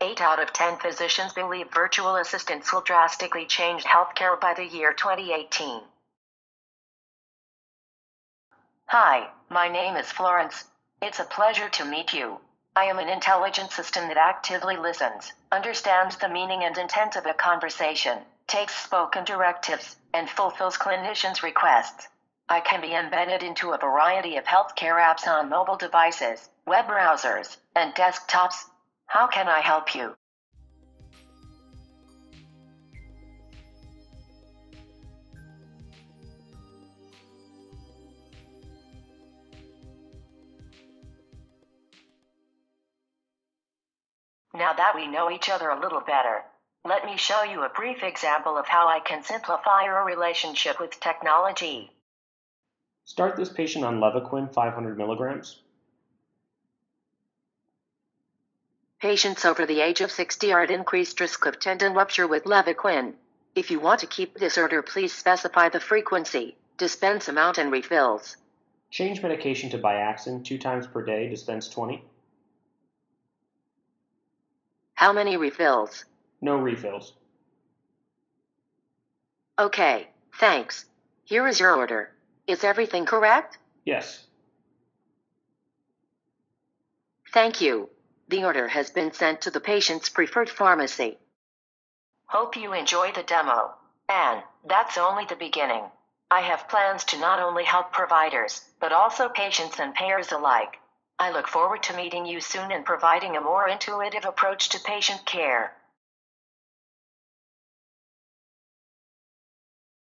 8 out of 10 physicians believe virtual assistants will drastically change healthcare by the year 2018. Hi, my name is Florence. It's a pleasure to meet you. I am an intelligent system that actively listens, understands the meaning and intent of a conversation, takes spoken directives, and fulfills clinicians' requests. I can be embedded into a variety of healthcare apps on mobile devices, web browsers, and desktops. How can I help you? Now that we know each other a little better, let me show you a brief example of how I can simplify your relationship with technology. Start this patient on Levaquin 500 milligrams. Patients over the age of 60 are at increased risk of tendon rupture with Levaquin. If you want to keep this order, please specify the frequency, dispense amount, and refills. Change medication to Biaxin 2 times per day, dispense 20. How many refills? No refills. Okay, thanks. Here is your order. Is everything correct? Yes. Thank you. The order has been sent to the patient's preferred pharmacy. Hope you enjoy the demo. And that's only the beginning. I have plans to not only help providers, but also patients and payers alike. I look forward to meeting you soon and providing a more intuitive approach to patient care.